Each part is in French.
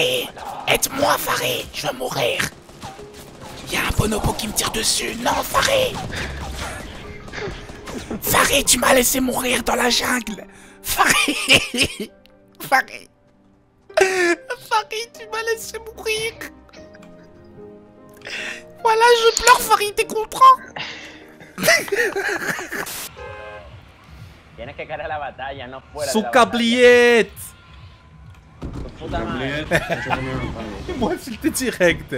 Faré. Aide-moi, Faré. Je vais mourir. Il y a un bonobo qui me tire dessus. Non, Faré. Faré, tu m'as laissé mourir dans la jungle. Faré. Faré. Faré, tu m'as laissé mourir. Voilà, je pleure, Farid, t'es content. Sous cabliette. Moi, c'était direct.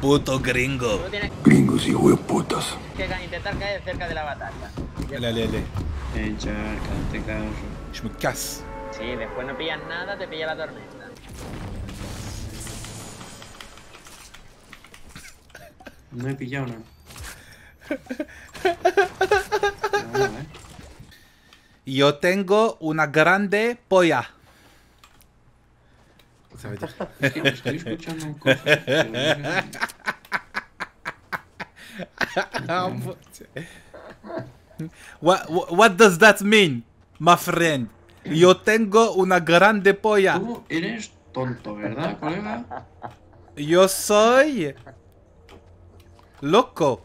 Puto gringo. Gringos hijo de putas. Allez, allez, allez. Je me casse. Si, después no pillas nada, te pilla la tormenta. No he pillado nada. No, eh. Yo tengo una grande polla. Ça veut dire. What does that mean, my friend? Yo tengo una grande polla. Tú eres tonto, ¿verdad, colega? Yo soy loco.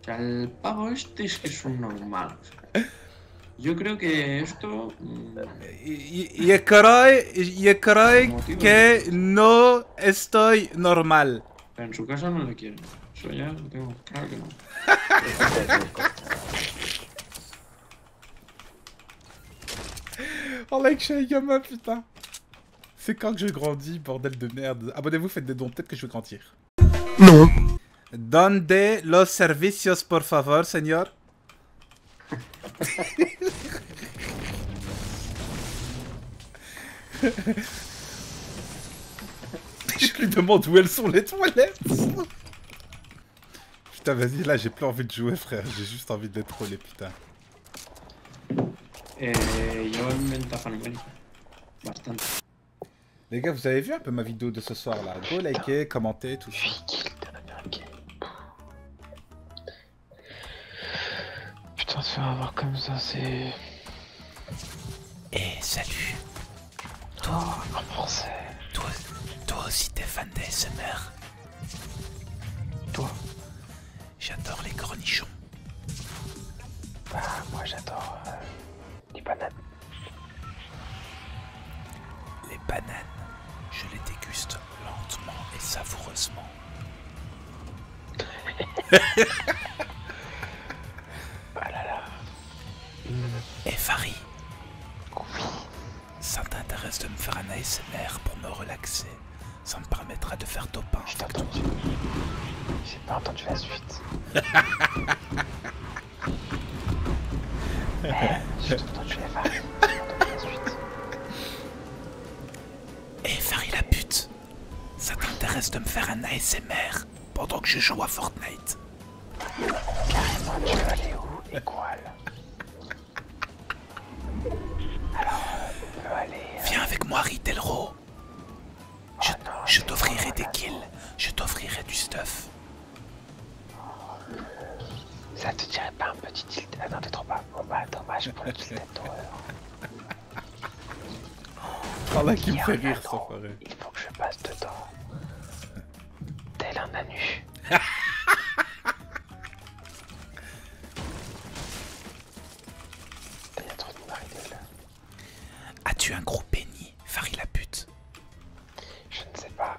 O sea, el pavo este es que son normales. Yo creo que esto... Yo creo que no estoy normal. Pero en su casa no le quieren. Eso ya lo tengo claro que no. Oh, like, chez gamin, putain. C'est quand que je grandis, bordel de merde. Abonnez-vous, faites des dons, peut-être que je vais grandir. Non. Donde los servicios, por favor, señor. Je lui demande où elles sont les toilettes. Putain, vas-y, là, j'ai plus envie de jouer, frère. J'ai juste envie d'être trollé, putain. Les gars, vous avez vu un peu ma vidéo de ce soir, là? Go liker, commenter, tout ça. Putain, se faire avoir comme ça, c'est... Eh, salut. Toi, en français. Toi aussi, t'es fan d'ASMR. Toi. J'adore les cornichons. Bah, moi, j'adore les bananes. Les bananes, je les déguste lentement et savoureusement. Ah là là. Eh Farid, ça t'intéresse de me faire un ASMR pour me relaxer? Ça me permettra de faire dopin. Je t'ai entendu. J'ai pas entendu la suite. J'ai entendu la Farid. J'ai entendu la suite. Eh Farid la pute, ça t'intéresse de me faire un ASMR pendant que je joue à Fortnite? Carrément, tu veux aller où? Écoile. Alors, on peut aller... Viens avec moi, Marie Delro. Oh, je t'offrirai des kills. Je t'offrirai du stuff. Oh, ça te dirait pas un petit tilt? Ah non, t'es trop pas. Bon bah, dommage pour le tilt à toi. Oh, là, qui me fait rire, ça paraît. Il faut que je passe dedans. Tel un anu. As-tu un gros pénis, Farid la pute? Je ne sais pas.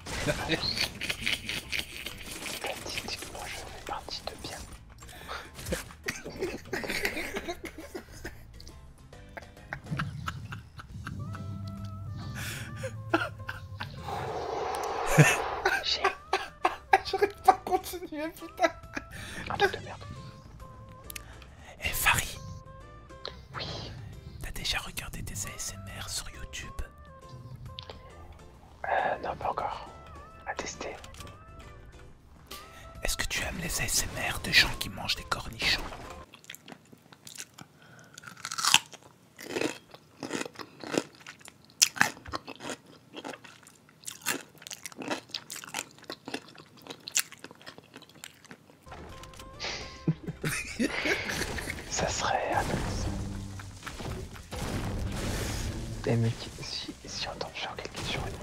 Statistiquement, je fais partie de bien. J'arrive pas à continuer, putain. Un truc de merde. Eh hey, Farid. Oui. T'as déjà regardé des ASMR sur YouTube? Non, pas encore. À tester. Est-ce que tu aimes les ASMR de gens qui mangent des cornichons? Ça serait... Mais si on tombe sur quelqu'un sur une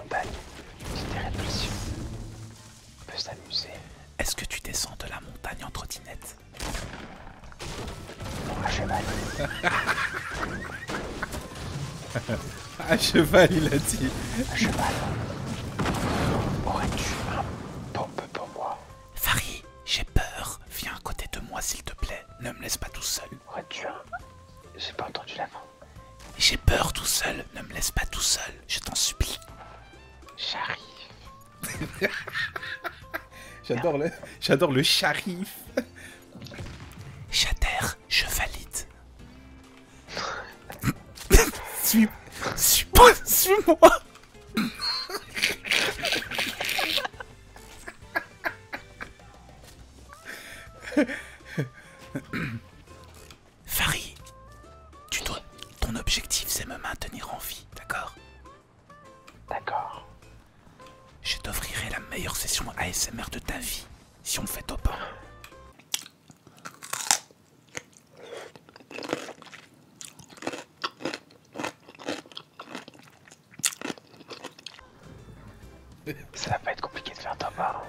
À cheval, il a dit. À cheval. Aurais-tu un pompe pour moi? Farid, j'ai peur. Viens à côté de moi, s'il te plaît. Ne me laisse pas tout seul. Aurais-tu un... J'ai pas entendu la fin. J'ai peur tout seul. Ne me laisse pas tout seul. Je t'en supplie. J'arrive. J'adore le charif. J'adhère, je valide. Suis-moi. Farid, tu dois... Ton objectif, c'est me maintenir en vie, d'accord? D'accord. Je t'offrirai la meilleure session ASMR de ta vie, si on fait top 1. Ça va pas être compliqué de faire ta part.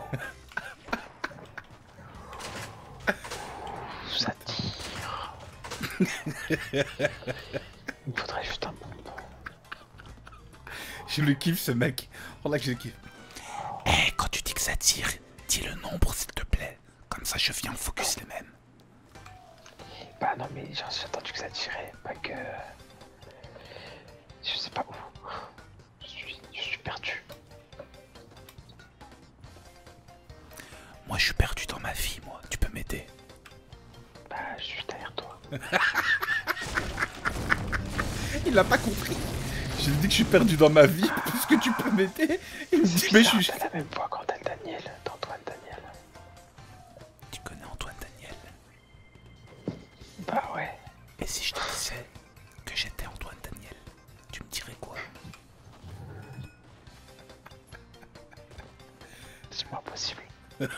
Ça tire. Il faudrait juste un pompe. Je le kiffe ce mec. Oh là que je le kiffe. Eh, hey, quand tu dis que ça tire, dis le nombre s'il te plaît. Comme ça je viens focus les mêmes. Bah non mais genre j'ai attendu que ça tirait, pas que... Je sais pas où. Je suis perdu. Moi, je suis perdu dans ma vie, moi. Tu peux m'aider? Bah, je suis derrière toi. Il l'a pas compris. J'ai dit que je suis perdu dans ma vie. Est-ce que tu peux m'aider? Il me dit, mais je suis... la même voix qu'Antoine Daniel, d'Antoine Daniel. Tu connais Antoine Daniel? Bah ouais. Et si je te disais que j'étais Antoine Daniel, tu me dirais quoi? C'est pas possible. Ça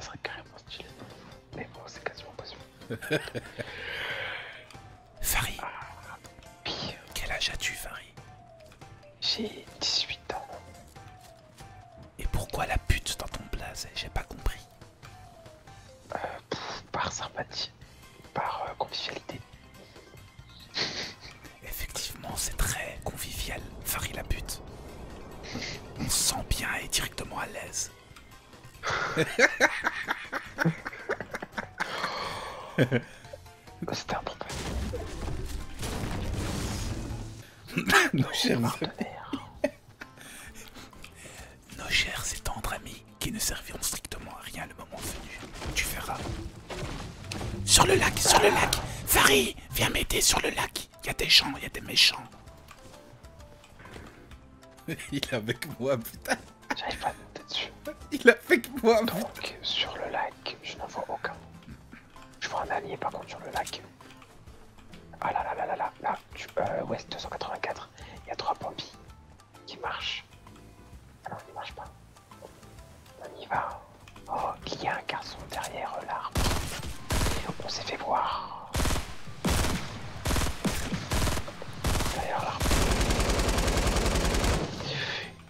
serait carrément stylé. Mais bon, c'est quasiment possible. Farid. Quel âge as-tu, Farid? J'ai 18 ans. Et pourquoi la pute dans ton blaze? J'ai pas compris. Par sympathie. Par convivialité. Effectivement, c'est très convivial, Farid la pute. On se sent bien et directement à l'aise. C'était un problème. Nos chers et tendres amis qui ne serviront strictement à rien le moment venu. Tu verras. Sur le lac, Farid, viens m'aider sur le lac. Y'a des gens, y'a des méchants. Il est avec moi, putain. J'arrive pas à monter dessus. Il est avec moi, putain. Donc, sur le lac, je n'en vois aucun. Je vois un allié, par contre, sur le lac. Ah là là là là là, là, ouest 284. Il y a 3 pompiers qui marchent. Ah non, ils marchent pas. On y va. Oh, il y a un garçon derrière l'arbre. On s'est fait voir. Là.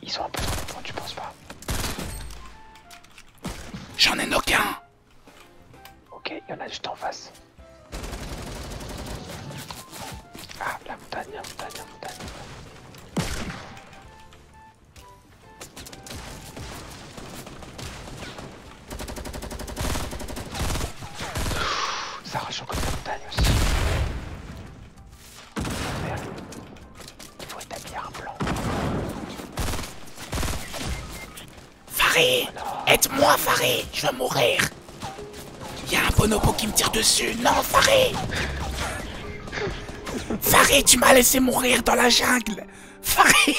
Ils sont un peu trop loin, tu penses pas? J'en ai knock un. Ok, il y en a juste en face. Ah, la montagne, la montagne, la montagne. Ça rajoute comme la montagne aussi. Faré, aide-moi Faré, je vais mourir. Il y a un bonobo qui me tire dessus, non Faré. Faré, tu m'as laissé mourir dans la jungle. Faré,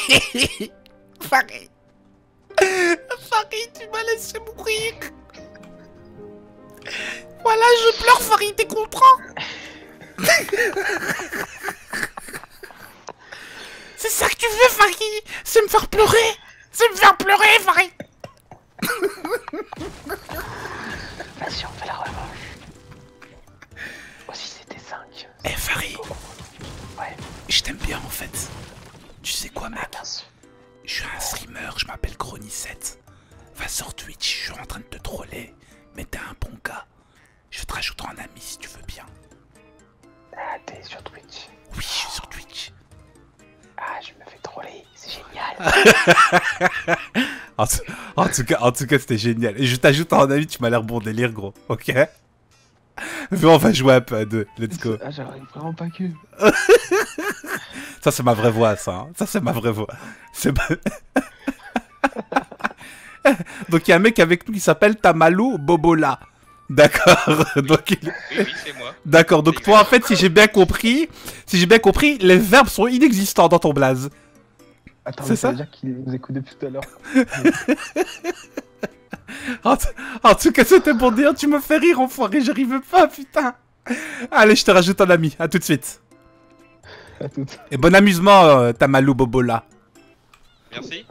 Faré, Faré, tu m'as laissé mourir. Voilà, je pleure Faré, t'es content? C'est ça que tu veux, Farid? C'est me faire pleurer? C'est me faire pleurer, Farid? Vas-y, on fait la revanche. Aussi, c'était 5. Eh, hey, Farid. Ouais. Je t'aime bien, en fait. Tu sais quoi, mec? Je suis un streamer, je m'appelle Gronie7. Va sur Twitch, je suis en train de te troller. Mais t'es un bon gars. Je te rajouterai en ami, si tu veux bien. t'es sur Twitch? Oui, je suis sur Twitch. Ah, je me fais troller, c'est génial. en tout cas, c'était génial. Et je t'ajoute en ami, tu m'as l'air bon délire, gros, ok? On va jouer un peu à deux, let's go. Ah, j'arrive vraiment pas que. Ça, c'est ma vraie voix, ça. Hein. Ça, c'est ma vraie voix. C'est ma... Donc, il y a un mec avec nous qui s'appelle Tamalou Bobola. D'accord. Donc, il... Oui, c'est moi. D'accord. Donc, toi, en fait, si j'ai bien compris, les verbes sont inexistants dans ton blaze. Attends, c'est ça, veut dire qu'il nous écoute depuis tout à l'heure. En tout cas, c'était pour dire, tu me fais rire, enfoiré, j'arrive pas, putain. Allez, je te rajoute un ami. À tout de suite. À tout. Et bon amusement, Tamalou Bobola. Merci.